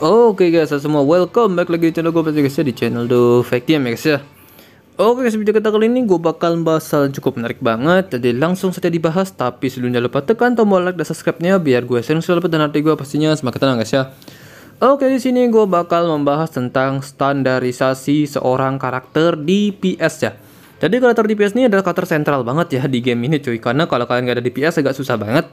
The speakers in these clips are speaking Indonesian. Oke guys, semua welcome back lagi di channel gue guys, di channel The Fact Game guys ya. Oke guys, video kita kali ini gue bakal bahas hal cukup menarik banget. Jadi langsung saja dibahas, tapi sebelumnya lupa tekan tombol like dan subscribe-nya biar gue sering selalu dapat dan hati gue pastinya semakin tenang guys ya. Oke, di sini gue bakal membahas tentang standarisasi seorang karakter DPS ya. Jadi karakter DPS ini adalah karakter sentral banget ya di game ini cuy, karena kalau kalian gak ada DPS agak susah banget.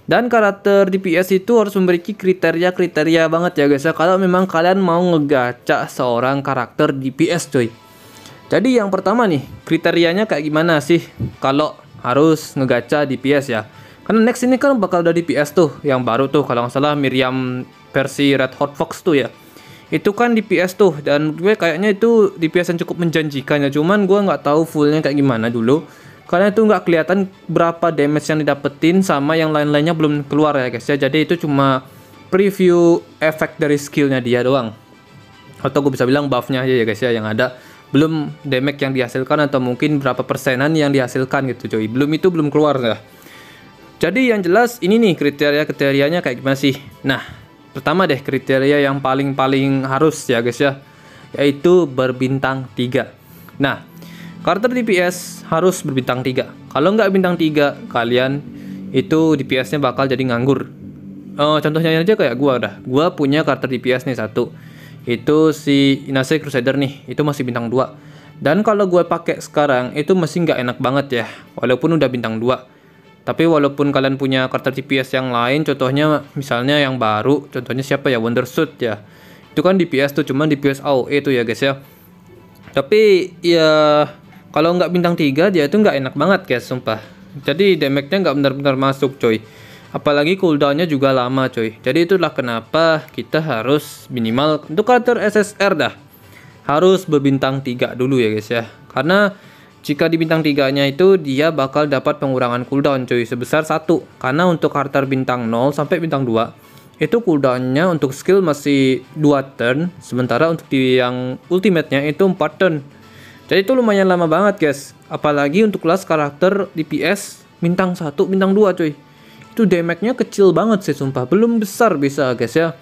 Dan karakter DPS itu harus memiliki kriteria-kriteria banget ya guys ya, kalau memang kalian mau ngegaca seorang karakter DPS cuy. Jadi yang pertama nih, kriterianya kayak gimana sih kalau harus ngegaca DPS ya. Karena next ini kan bakal ada DPS tuh yang baru tuh, kalau nggak salah Miriam versi Red Hot Fox tuh ya. Itu kan DPS tuh, dan gue kayaknya itu DPS yang cukup menjanjikan ya. Cuman gue nggak tahu fullnya kayak gimana dulu, karena itu nggak kelihatan berapa damage yang didapetin sama yang lain-lainnya belum keluar ya guys ya. Jadi itu cuma preview efek dari skillnya dia doang, atau gue bisa bilang buffnya aja ya guys ya yang ada, belum damage yang dihasilkan atau mungkin berapa persenan yang dihasilkan gitu coy, belum keluar ya. Jadi yang jelas ini nih kriterianya kayak gimana sih. Nah pertama deh, kriteria yang paling harus ya guys ya, yaitu berbintang 3. Nah karakter DPS harus berbintang 3. Kalau nggak bintang 3, kalian itu DPS-nya bakal jadi nganggur. Contohnya aja kayak gua dah. Gua punya karakter DPS nih satu. Itu si Inase Crusader nih, itu masih bintang 2. Dan kalau gua pakai sekarang itu masih nggak enak banget ya, walaupun udah bintang 2. Tapi walaupun kalian punya karakter DPS yang lain, contohnya misalnya yang baru, contohnya siapa ya, Wondershoot ya. Itu kan DPS tuh, cuman DPS AoE tuh ya guys ya. Tapi ya kalau nggak bintang 3 dia itu nggak enak banget guys, sumpah. Jadi damage-nya nggak benar-benar masuk coy. Apalagi cooldown-nya juga lama coy. Jadi itulah kenapa kita harus minimal untuk karakter SSR dah harus berbintang 3 dulu ya guys ya. Karena jika di bintang 3-nya itu dia bakal dapat pengurangan cooldown coy sebesar 1. Karena untuk karakter bintang 0 sampai bintang 2 itu cooldown-nya untuk skill masih 2 turn, sementara untuk di yang ultimate-nya itu 4 turn. Jadi itu lumayan lama banget guys, apalagi untuk kelas karakter DPS bintang 1, bintang 2 cuy. Itu damage-nya kecil banget sih sumpah, belum besar bisa guys ya.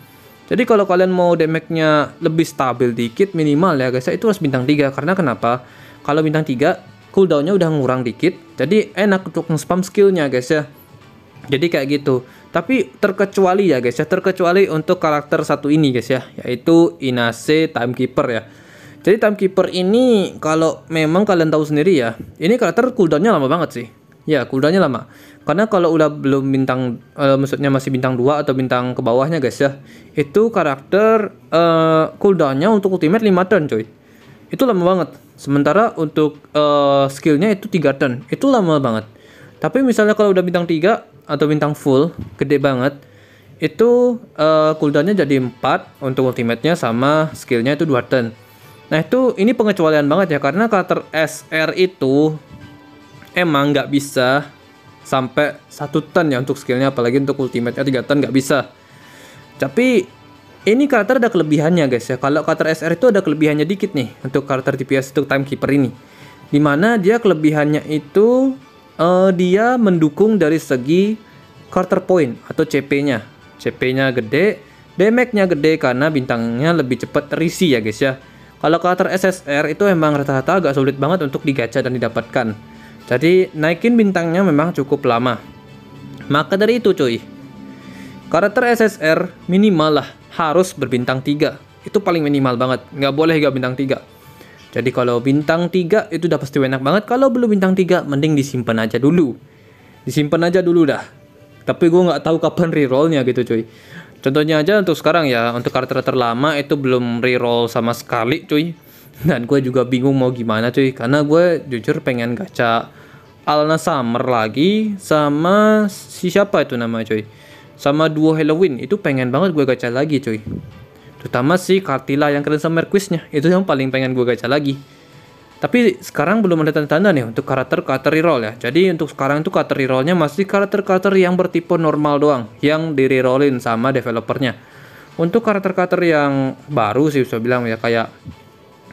Jadi kalau kalian mau damage-nya lebih stabil dikit minimal ya guys ya, itu harus bintang 3. Karena kenapa? Kalau bintang 3 cooldown-nya udah ngurang dikit, jadi enak untuk nge-spam skill-nya guys ya. Jadi kayak gitu. Tapi terkecuali ya guys ya, terkecuali untuk karakter satu ini guys ya, yaitu Inase Timekeeper ya. Jadi Timekeeper ini kalau memang kalian tahu sendiri ya, ini karakter cooldownnya lama banget sih. Ya cooldownnya lama, karena kalau udah belum bintang, maksudnya masih bintang 2 atau bintang ke bawahnya guys ya, itu karakter cooldownnya untuk ultimate 5 turn coy. Itu lama banget. Sementara untuk skillnya itu 3 turn, itu lama banget. Tapi misalnya kalau udah bintang 3 atau bintang full, gede banget, itu cooldownnya jadi 4 untuk ultimate-nya sama skillnya itu 2 turn. Nah itu ini pengecualian banget ya, karena karakter SR itu emang nggak bisa sampai 1 turn ya untuk skillnya, apalagi untuk ultimate-nya 3 turn nggak bisa. Tapi ini karakter ada kelebihannya guys ya, kalau karakter SR itu ada kelebihannya dikit nih untuk karakter DPS untuk Timekeeper ini, dimana dia kelebihannya itu dia mendukung dari segi quarter point atau CP-nya. CP-nya gede, damage-nya gede karena bintangnya lebih cepat terisi ya guys ya. Kalau karakter SSR itu emang rata-rata agak sulit banget untuk digacha dan didapatkan. Jadi naikin bintangnya memang cukup lama. Maka dari itu cuy, karakter SSR minimal lah harus berbintang 3. Itu paling minimal banget, nggak boleh nggak bintang 3. Jadi kalau bintang 3 itu udah pasti enak banget. Kalau belum bintang 3 mending disimpan aja dulu. Disimpan aja dulu dah. Tapi gue nggak tahu kapan rerollnya gitu cuy. Contohnya aja untuk sekarang ya, untuk karakter terlama itu belum reroll sama sekali cuy. Dan gue juga bingung mau gimana cuy, karena gue jujur pengen gacha Alna Summer lagi sama si siapa itu namanya cuy, sama duo Halloween itu pengen banget gue gacha lagi cuy. Terutama si Kartila yang keren sama quiznya, itu yang paling pengen gue gacha lagi. Tapi sekarang belum ada tanda-tanda nih untuk karakter-karakter reroll ya. Jadi untuk sekarang itu karakter rerollnya masih karakter-karakter yang bertipe normal doang, yang di rerollin sama developernya. Untuk karakter-karakter yang baru sih bisa bilang ya, kayak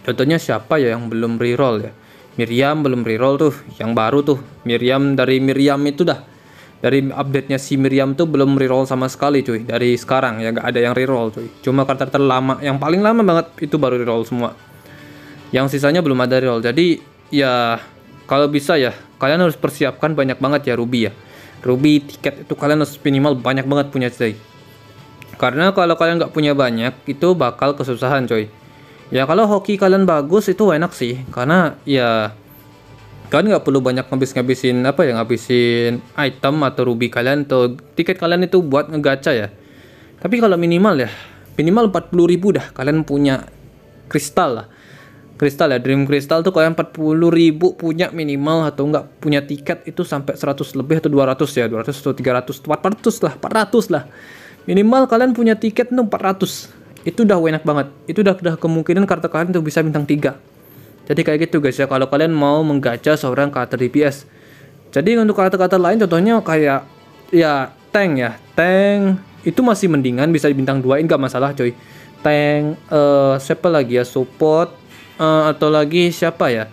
contohnya siapa ya yang belum reroll ya, Miriam belum reroll tuh, yang baru tuh Miriam dari Miriam itu dah. Dari update-nya si Miriam tuh belum reroll sama sekali cuy. Dari sekarang ya gak ada yang reroll cuy. Cuma karakter terlama, yang paling lama banget itu baru reroll semua. Yang sisanya belum ada reroll. Jadi ya kalau bisa ya kalian harus persiapkan banyak banget ya Ruby ya. Ruby tiket itu kalian harus minimal banyak banget punya cuy. Karena kalau kalian nggak punya banyak itu bakal kesusahan coy. Ya kalau hoki kalian bagus itu enak sih, karena ya kalian nggak perlu banyak ngabisin item atau ruby kalian atau tiket kalian itu buat ngegacha ya. Tapi kalau minimal ya minimal 40.000 dah kalian punya kristal lah. Kristal ya, dream kristal tuh kalian 40.000 punya minimal, atau nggak punya tiket itu sampai 100 lebih atau 200 ya, 200 atau 300, 400 lah, 400 lah. Minimal kalian punya tiket tuh 400. Itu udah enak banget. Itu udah kemungkinan karakter kalian tuh bisa bintang 3. Jadi kayak gitu guys ya kalau kalian mau menggacha seorang karakter DPS. Jadi untuk karakter-karakter lain contohnya kayak ya tank ya. Tank itu masih mendingan bisa di bintang 2 enggak masalah coy. Tank siapa lagi ya, support atau lagi siapa ya?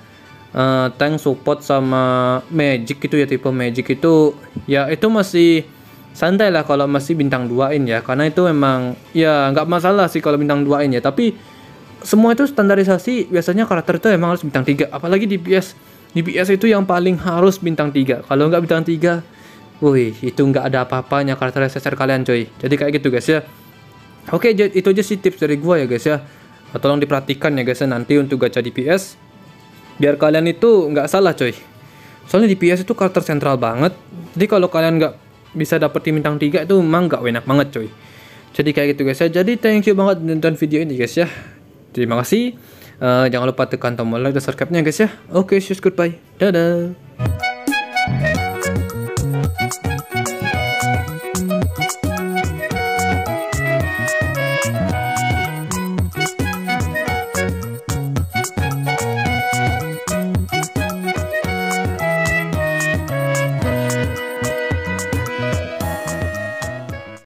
Tank, support sama magic gitu ya, tipe magic itu ya itu masih santai lah kalau masih bintang 2-in ya, karena itu memang ya nggak masalah sih kalau bintang 2-in ya. Tapi semua itu standarisasi biasanya karakter itu emang harus bintang 3, apalagi DPS itu yang paling harus bintang 3. Kalau nggak bintang 3 wih itu nggak ada apa-apanya karakter SSR kalian coy. Jadi kayak gitu guys ya. Oke itu aja sih tips dari gua ya guys ya. Tolong diperhatikan ya guys ya nanti untuk gacha DPS biar kalian itu nggak salah coy. Soalnya DPS itu karakter sentral banget, jadi kalau kalian nggak bisa dapet di bintang 3 itu emang gak enak banget coy. Jadi kayak gitu guys ya. Jadi thank you banget nonton video ini guys ya. Terima kasih. Jangan lupa tekan tombol like dan subscribe-nya guys ya. Oke, see you, goodbye. Dadah.